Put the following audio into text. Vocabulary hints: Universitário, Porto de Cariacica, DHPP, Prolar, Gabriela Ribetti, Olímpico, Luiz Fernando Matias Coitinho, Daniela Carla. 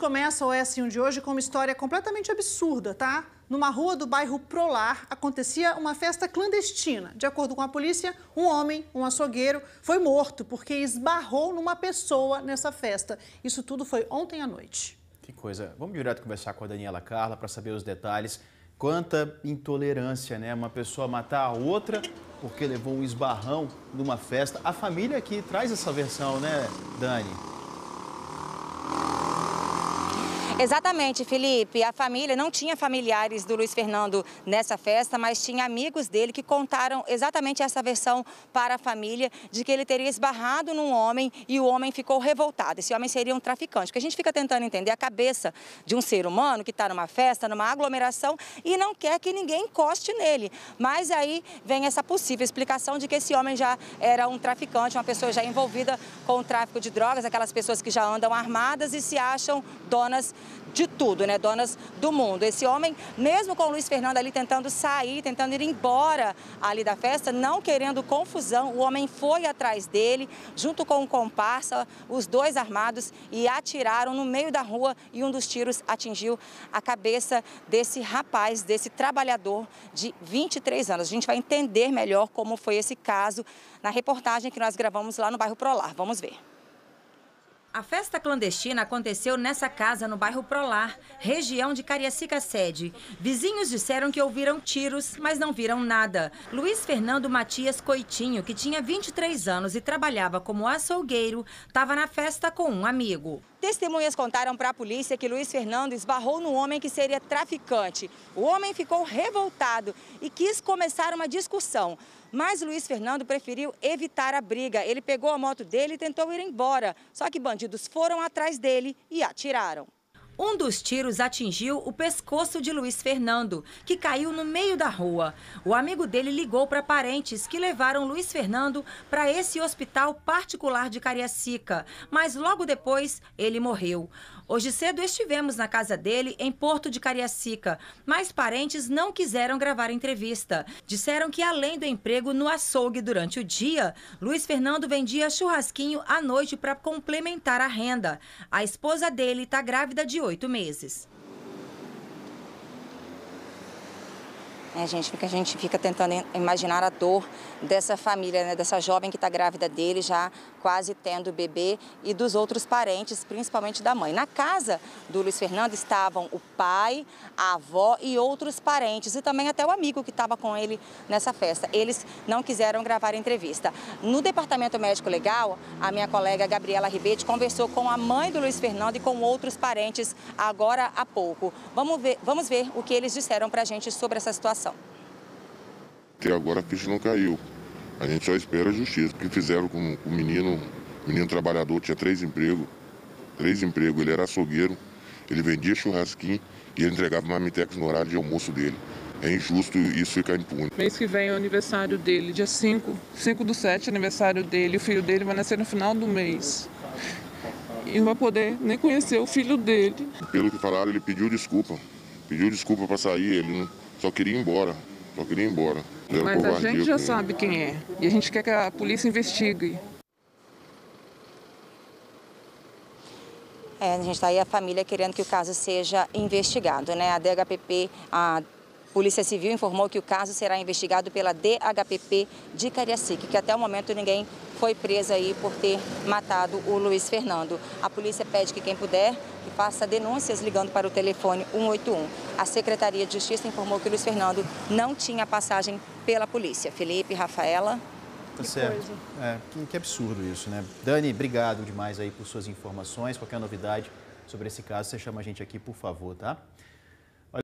começa o S1 de hoje com uma história completamente absurda, tá? Numa rua do bairro Prolar, acontecia uma festa clandestina. De acordo com a polícia, um homem, um açougueiro, foi morto porque esbarrou numa pessoa nessa festa. Isso tudo foi ontem à noite. Que coisa. Vamos direto conversar com a Daniela Carla para saber os detalhes. Quanta intolerância, né? Uma pessoa matar a outra porque levou um esbarrão numa festa. A família aqui traz essa versão, né, Dani? Exatamente, Felipe. A família não tinha familiares do Luiz Fernando nessa festa, mas tinha amigos dele que contaram exatamente essa versão para a família de que ele teria esbarrado num homem e o homem ficou revoltado. Esse homem seria um traficante. Porque a gente fica tentando entender a cabeça de um ser humano que está numa festa, numa aglomeração e não quer que ninguém encoste nele. Mas aí vem essa possível explicação de que esse homem já era um traficante, uma pessoa já envolvida com o tráfico de drogas, aquelas pessoas que já andam armadas e se acham donas de tudo, né? Donas do mundo. Esse homem, mesmo com o Luiz Fernando ali tentando sair, tentando ir embora ali da festa, não querendo confusão, o homem foi atrás dele, junto com um comparsa, os dois armados, e atiraram no meio da rua e um dos tiros atingiu a cabeça desse rapaz, desse trabalhador de 23 anos. A gente vai entender melhor como foi esse caso na reportagem que nós gravamos lá no bairro Prolar. Vamos ver. A festa clandestina aconteceu nessa casa no bairro Prolar, região de Cariacica Sede. Vizinhos disseram que ouviram tiros, mas não viram nada. Luiz Fernando Matias Coitinho, que tinha 23 anos e trabalhava como açougueiro, estava na festa com um amigo. Testemunhas contaram para a polícia que Luiz Fernando esbarrou no homem que seria traficante. O homem ficou revoltado e quis começar uma discussão. Mas Luiz Fernando preferiu evitar a briga. Ele pegou a moto dele e tentou ir embora. Só que bandidos foram atrás dele e atiraram. Um dos tiros atingiu o pescoço de Luiz Fernando, que caiu no meio da rua. O amigo dele ligou para parentes que levaram Luiz Fernando para esse hospital particular de Cariacica, mas logo depois ele morreu. Hoje cedo estivemos na casa dele em Porto de Cariacica, mas parentes não quiseram gravar a entrevista. Disseram que além do emprego no açougue durante o dia, Luiz Fernando vendia churrasquinho à noite para complementar a renda. A esposa dele está grávida de 8 meses. É, gente, porque a gente fica tentando imaginar a dor dessa família, né? Dessa jovem que está grávida dele, já quase tendo bebê, e dos outros parentes, principalmente da mãe. Na casa do Luiz Fernando estavam o pai, a avó e outros parentes, e também até o amigo que estava com ele nessa festa. Eles não quiseram gravar a entrevista. No departamento médico legal, a minha colega Gabriela Ribetti conversou com a mãe do Luiz Fernando e com outros parentes agora há pouco. Vamos ver o que eles disseram para a gente sobre essa situação. Até agora a ficha não caiu. A gente só espera a justiça. O que fizeram com o menino? O menino trabalhador tinha três empregos. Ele era açougueiro, ele vendia churrasquinho e ele entregava marmitex no horário de almoço dele. É injusto isso ficar impune. Mês que vem é o aniversário dele, dia 5. 5/7 é aniversário dele. O filho dele vai nascer no final do mês. E não vai poder nem conhecer o filho dele. Pelo que falaram, ele pediu desculpa. Pediu desculpa para sair, ele não... Só queria ir embora, só queria ir embora. Mas a gente já sabe quem é e a gente quer que a polícia investigue. É, a gente está aí, a família querendo que o caso seja investigado, né? A DHPP, a Polícia Civil informou que o caso será investigado pela DHPP de Cariacica, que até o momento ninguém foi preso aí por ter matado o Luiz Fernando. A polícia pede que quem puder, que faça denúncias ligando para o telefone 181. A Secretaria de Justiça informou que o Luiz Fernando não tinha passagem pela polícia. Felipe, Rafaela... Tá certo. É, que absurdo isso, né? Dani, obrigado demais aí por suas informações. Qualquer novidade sobre esse caso, você chama a gente aqui, por favor, tá?